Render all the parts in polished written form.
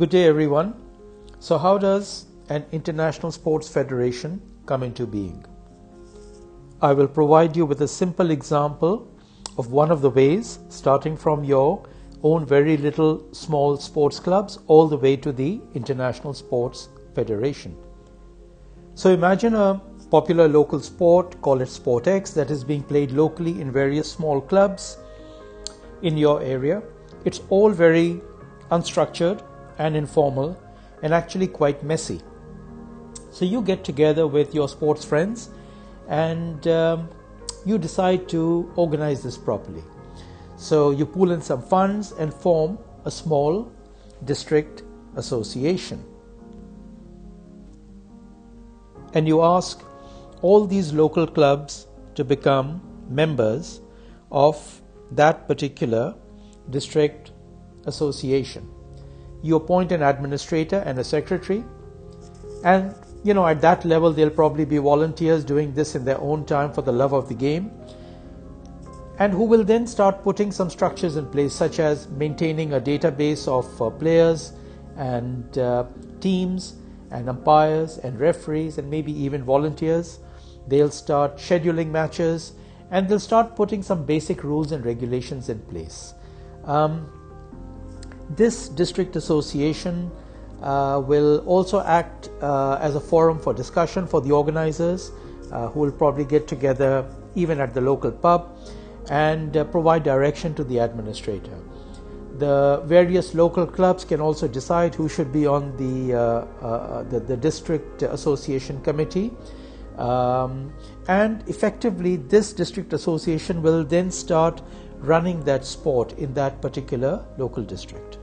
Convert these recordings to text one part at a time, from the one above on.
Good day, everyone. So how does an international sports federation come into being? I will provide you with a simple example of one of the ways, starting from your own very little small sports clubs all the way to the international sports federation. So imagine a popular local sport, call it Sport X, that is being played locally in various small clubs in your area. It's all very unstructured and informal and actually quite messy. So you get together with your sports friends and you decide to organize this properly. So you pool in some funds and form a small district association. And you ask all these local clubs to become members of that particular district association. You appoint an administrator and a secretary, and you know, at that level they'll probably be volunteers doing this in their own time for the love of the game, and who will then start putting some structures in place, such as maintaining a database of players and teams and umpires and referees and maybe even volunteers. They'll start scheduling matches and they'll start putting some basic rules and regulations in place. This district association will also act as a forum for discussion for the organizers, who will probably get together even at the local pub and provide direction to the administrator. The various local clubs can also decide who should be on the district association committee, and effectively this district association will then start running that sport in that particular local district.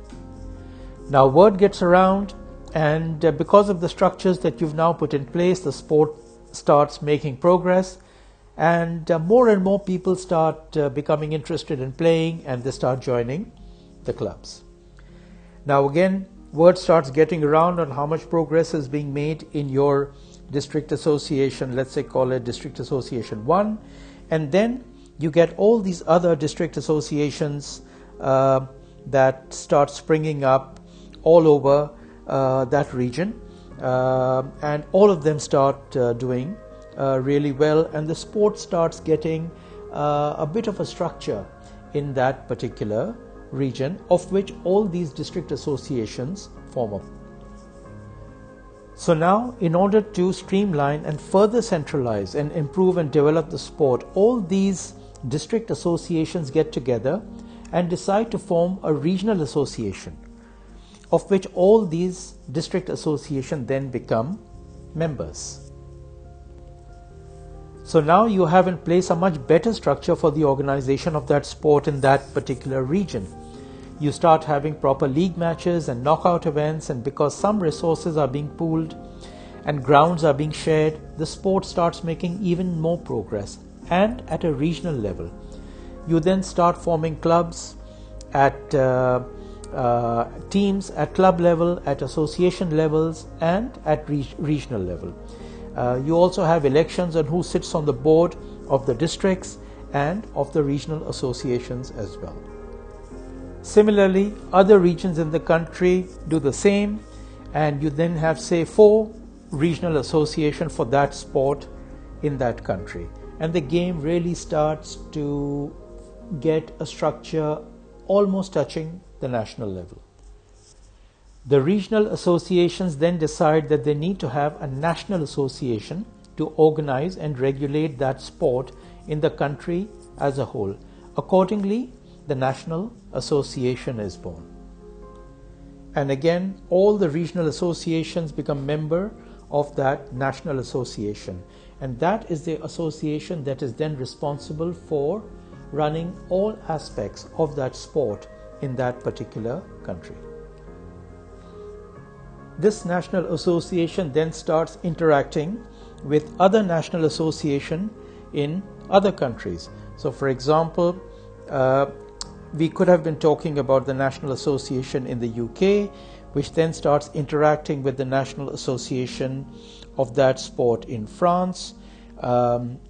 Now word gets around, and because of the structures that you've now put in place, the sport starts making progress, and more people start becoming interested in playing, and they start joining the clubs. Now again, word starts getting around on how much progress is being made in your district association, let's say call it district association 1, and then you get all these other district associations that start springing up all over that region, and all of them start doing really well, and the sport starts getting a bit of a structure in that particular region, of which all these district associations form up. So now, in order to streamline and further centralize and improve and develop the sport, all these district associations get together and decide to form a regional association, of which all these district associations then become members. So now you have in place a much better structure for the organization of that sport in that particular region. You start having proper league matches and knockout events, and because some resources are being pooled and grounds are being shared, the sport starts making even more progress, and at a regional level. You then start forming clubs at teams at club level, at association levels, and at regional level. You also have elections on who sits on the board of the districts and of the regional associations as well. Similarly, other regions in the country do the same, and you then have, say, 4 regional associations for that sport in that country, and the game really starts to get a structure almost touching the national level. The regional associations then decide that they need to have a national association to organize and regulate that sport in the country as a whole. Accordingly, the National Association is born. And again, all the regional associations become member of that National Association. And that is the association that is then responsible for running all aspects of that sport in that particular country. This National Association then starts interacting with other national associations in other countries. So for example, we could have been talking about the National Association in the UK, which then starts interacting with the National Association of that sport in France,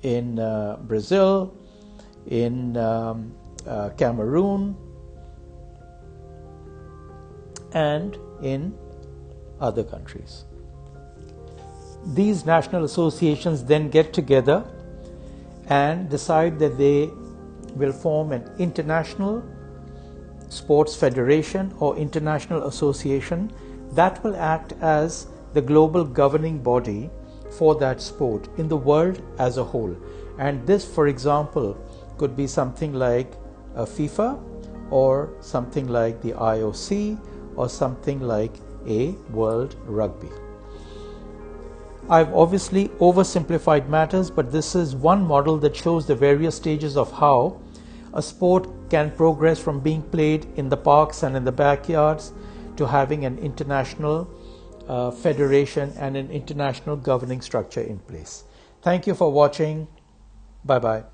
in Brazil, in Cameroon, and in other countries. These national associations then get together and decide that they will form an international sports federation or international association that will act as the global governing body for that sport in the world as a whole. And this, for example, could be something like FIFA or something like the IOC or something like a World Rugby. I've obviously oversimplified matters, but this is one model that shows the various stages of how a sport can progress from being played in the parks and in the backyards to having an international federation and an international governing structure in place. Thank you for watching. Bye-bye.